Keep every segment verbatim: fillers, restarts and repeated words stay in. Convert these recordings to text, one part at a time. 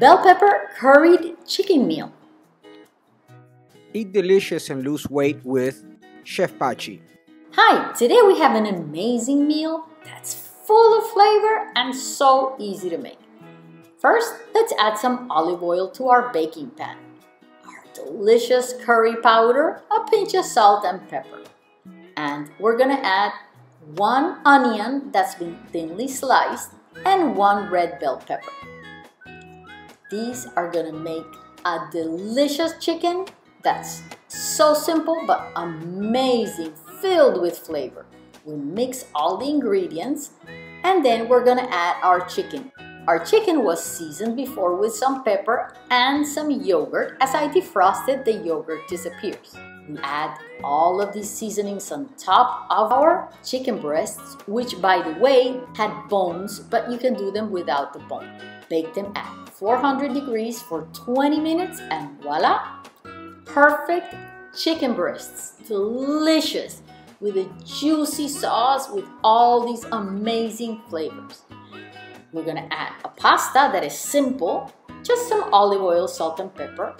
Bell pepper curried chicken meal. Eat delicious and lose weight with Chef Pachi. Hi, today we have an amazing meal that's full of flavor and so easy to make. First, let's add some olive oil to our baking pan, our delicious curry powder, a pinch of salt and pepper. And we're gonna add one onion that's been thinly sliced and one red bell pepper. These are gonna make a delicious chicken that's so simple but amazing, filled with flavor. We mix all the ingredients and then we're gonna add our chicken. Our chicken was seasoned before with some pepper and some yogurt. As I defrosted, the yogurt disappears. We add all of these seasonings on top of our chicken breasts, which by the way had bones, but you can do them without the bone. Bake them at four hundred degrees for twenty minutes and voila! Perfect chicken breasts, delicious, with a juicy sauce with all these amazing flavors. We're gonna add a pasta that is simple, just some olive oil, salt and pepper,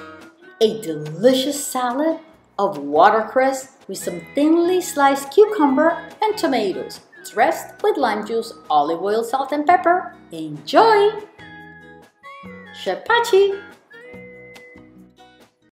a delicious salad of watercress with some thinly sliced cucumber and tomatoes, dressed with lime juice, olive oil, salt and pepper. Enjoy! Chef Pachi!